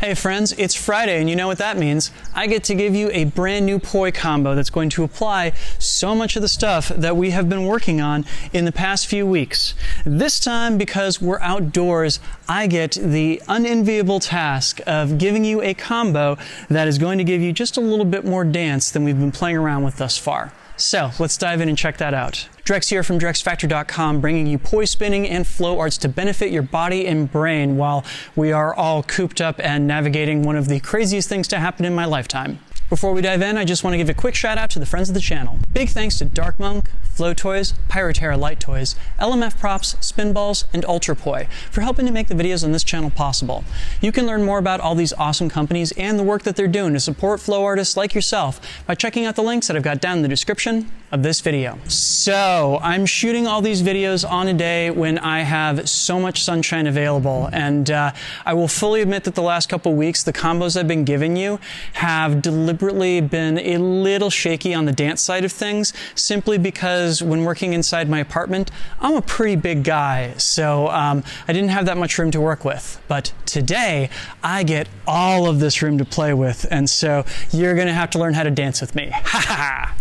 Hey friends, it's Friday, and you know what that means. I get to give you a brand new poi combo that's going to apply so much of the stuff that we have been working on in the past few weeks. This time, because we're outdoors, I get the unenviable task of giving you a combo that is going to give you just a little bit more dance than we've been playing around with thus far. So let's dive in and check that out. Drex here from DrexFactor.com, bringing you poi spinning and flow arts to benefit your body and brain while we are all cooped up and navigating one of the craziest things to happen in my lifetime. Before we dive in, I just want to give a quick shout out to the friends of the channel. Big thanks to Dark Monk, Flow Toys, Pyroterra Light Toys, LMF Props, Spinballs, and Ultra Poi for helping to make the videos on this channel possible. You can learn more about all these awesome companies and the work that they're doing to support flow artists like yourself by checking out the links that I've got down in the description of this video. So I'm shooting all these videos on a day when I have so much sunshine available, and I will fully admit that the last couple weeks the combos I've been giving you have deliberately been a little shaky on the dance side of things, simply because when working inside my apartment, I'm a pretty big guy, so I didn't have that much room to work with. But today I get all of this room to play with, and so you're gonna have to learn how to dance with me. Ha ha!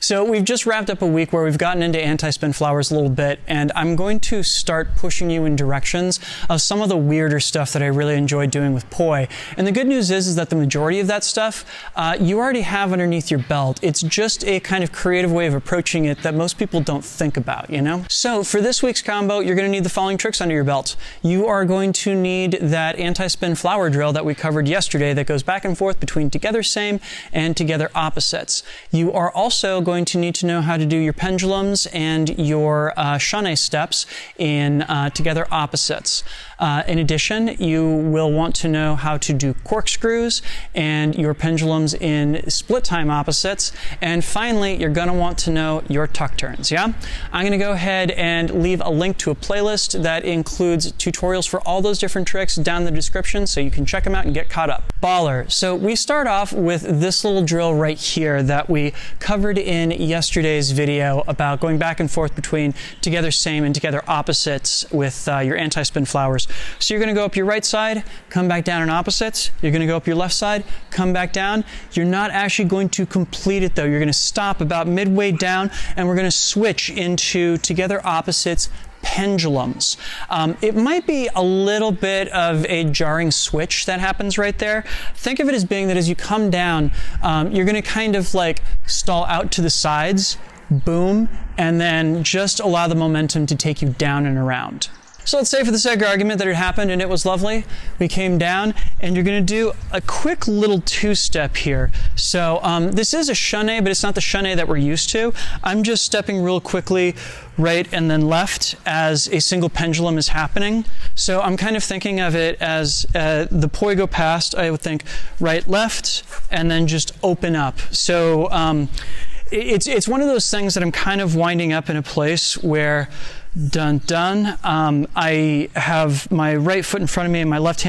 So we've just wrapped up a week where we've gotten into anti-spin flowers a little bit, and I'm going to start pushing you in directions of some of the weirder stuff that I really enjoy doing with poi. And the good news is that the majority of that stuff you already have underneath your belt. It's just a kind of creative way of approaching it that most people don't think about, you know? So for this week's combo, you're gonna need the following tricks under your belt. You are going to need that anti-spin flower drill that we covered yesterday that goes back and forth between together same and together opposites. You are also going to need to know how to do your pendulums and your chaines steps in together opposites. In addition, you will want to know how to do corkscrews and your pendulums in split time opposites. And finally, you're going to want to know your tuck turns. Yeah? I'm going to go ahead and leave a link to a playlist that includes tutorials for all those different tricks down in the description, so you can check them out and get caught up. Baller. So we start off with this little drill right here that we covered in yesterday's video about going back and forth between together same and together opposites with your anti-spin flowers. So you're going to go up your right side, come back down in opposites. You're going to go up your left side, come back down. You're not actually going to complete it though. You're going to stop about midway down, and we're going to switch into together opposites pendulums. It might be a little bit of a jarring switch that happens right there. Think of it as being that as you come down, you're going to kind of like stall out to the sides, boom, and then just allow the momentum to take you down and around. So let's say for the sake of argument that it happened and it was lovely. We came down, and you're going to do a quick little two-step here. So this is a chaines, but it's not the chaines that we're used to. I'm just stepping real quickly right and then left as a single pendulum is happening. So I'm kind of thinking of it as the poi go past, I would think right, left, and then just open up. So it's one of those things that I'm kind of winding up in a place where I have my right foot in front of me and my left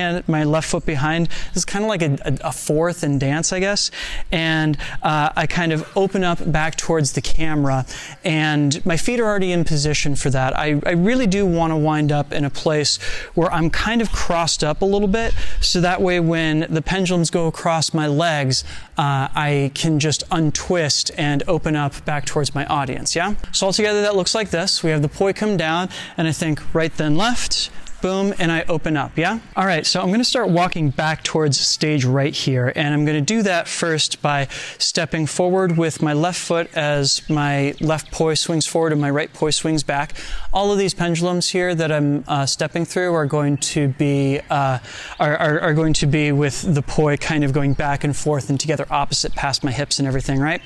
foot behind. This is kind of like a fourth in dance, I guess. And I kind of open up back towards the camera, and my feet are already in position for that. I really do want to wind up in a place where I'm kind of crossed up a little bit, so that way when the pendulums go across my legs, I can just untwist and open up back towards my audience, yeah? So altogether that looks like this. We have the poi come down, and I think right then left, boom, and I open up, yeah? All right, so I'm gonna start walking back towards stage right here, and I'm gonna do that first by stepping forward with my left foot as my left poi swings forward and my right poi swings back. All of these pendulums here that I'm stepping through are going to be going to be with the poi kind of going back and forth and together opposite past my hips and everything, right?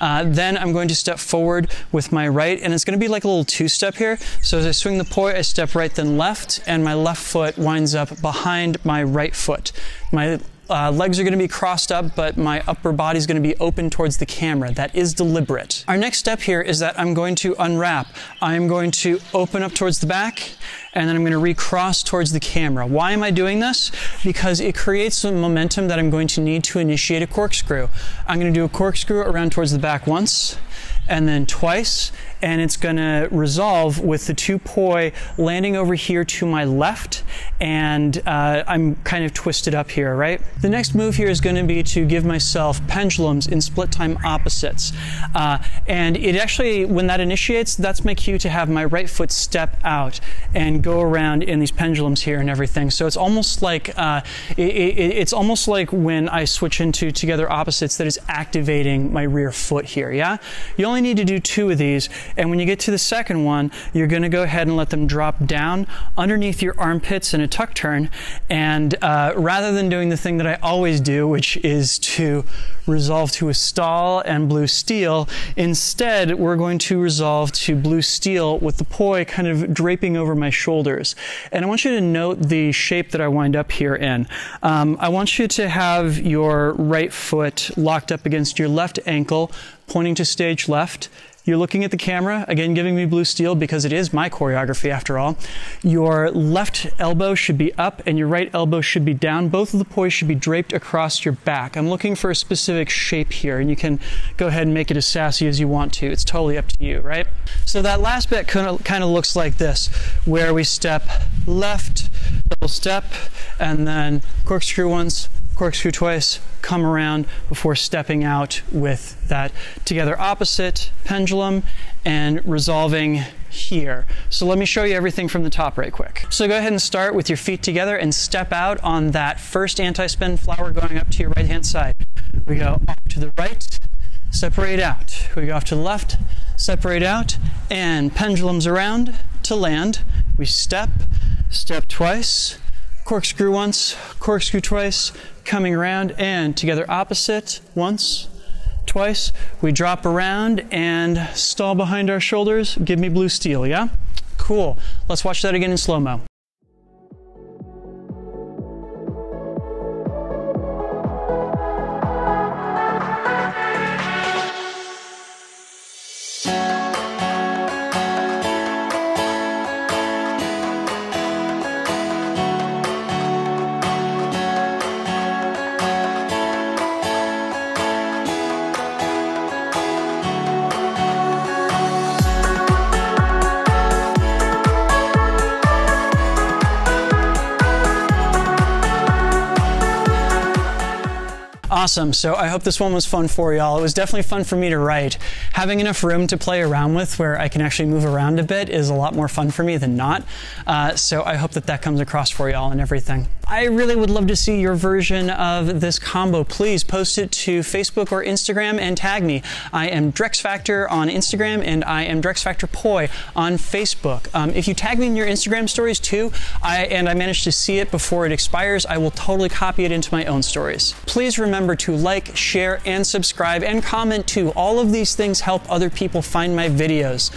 Then I'm going to step forward with my right, and it's gonna be like a little two-step here. So as I swing the poi, I step right then left, and my left foot winds up behind my right foot. My legs are going to be crossed up, but my upper body is going to be open towards the camera. That is deliberate. Our next step here is that I'm going to unwrap. I'm going to open up towards the back, and then I'm going to recross towards the camera. Why am I doing this? Because it creates some momentum that I'm going to need to initiate a corkscrew. I'm going to do a corkscrew around towards the back once, and then twice, and it's gonna resolve with the two poi landing over here to my left, and I'm kind of twisted up here, right? The next move here is gonna be to give myself pendulums in split time opposites. And it actually, when that initiates, that's my cue to have my right foot step out and go around in these pendulums here and everything. So it's almost like, it's almost like when I switch into together opposites, that is activating my rear foot here, yeah? You only need to do two of these, and when you get to the second one, you're gonna go ahead and let them drop down underneath your armpits in a tuck turn, and rather than doing the thing that I always do, which is to resolve to a stall and blue steel, instead we're going to resolve to blue steel with the poi kind of draping over my shoulders. And I want you to note the shape that I wind up here in. I want you to have your right foot locked up against your left ankle, pointing to stage left. You're looking at the camera, again giving me blue steel because it is my choreography after all. Your left elbow should be up and your right elbow should be down. Both of the poise should be draped across your back. I'm looking for a specific shape here, and you can go ahead and make it as sassy as you want to. It's totally up to you, right? So that last bit kind of looks like this, where we step left, double step, and then corkscrew once, corkscrew twice, come around before stepping out with that together opposite pendulum and resolving here. So let me show you everything from the top right quick. So go ahead and start with your feet together and step out on that first anti-spin flower going up to your right hand side. We go off to the right, separate out. We go off to the left, separate out, and pendulums around to land. We step, step twice, corkscrew once, corkscrew twice, coming around and together opposite, once, twice. We drop around and stall behind our shoulders. Give me blue steel, yeah? Cool. Let's watch that again in slow-mo. Awesome, so I hope this one was fun for y'all. It was definitely fun for me to write. Having enough room to play around with where I can actually move around a bit is a lot more fun for me than not. So I hope that that comes across for y'all and everything. I really would love to see your version of this combo. Please post it to Facebook or Instagram and tag me. I am DrexFactor on Instagram and I am DrexFactor Poi on Facebook. If you tag me in your Instagram stories too, and I manage to see it before it expires, I will totally copy it into my own stories. Please remember to like, share, and subscribe, and comment too. All of these things help other people find my videos.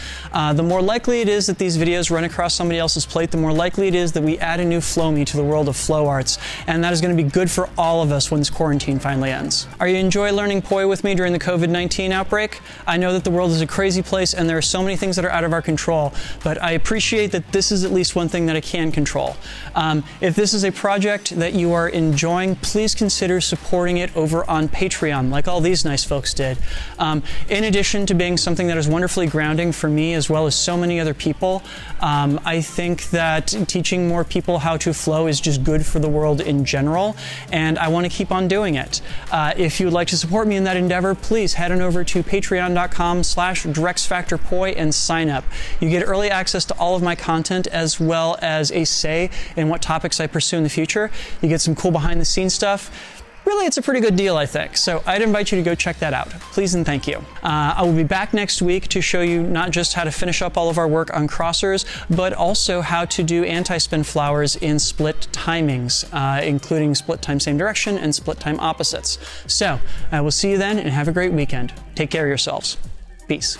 The more likely it is that these videos run across somebody else's plate, the more likely it is that we add a new Flowme to the world of flow arts, and that is going to be good for all of us when this quarantine finally ends. Are you enjoying learning poi with me during the COVID-19 outbreak? I know that the world is a crazy place, and there are so many things that are out of our control, but I appreciate that this is at least one thing that I can control. If this is a project that you are enjoying, please consider supporting it over on Patreon, like all these nice folks did. In addition to being something that is wonderfully grounding for me as well as so many other people, I think that teaching more people how to flow is just good for the world in general, and I want to keep on doing it. If you'd like to support me in that endeavor, please head on over to patreon.com/DrexFactorPoi and sign up. You get early access to all of my content as well as a say in what topics I pursue in the future. You get some cool behind-the-scenes stuff. Really, it's a pretty good deal, I think. So I'd invite you to go check that out. Please and thank you. I will be back next week to show you not just how to finish up all of our work on crossers, but also how to do anti-spin flowers in split timings, including split time same direction and split time opposites. So I will see you then and have a great weekend. Take care of yourselves. Peace.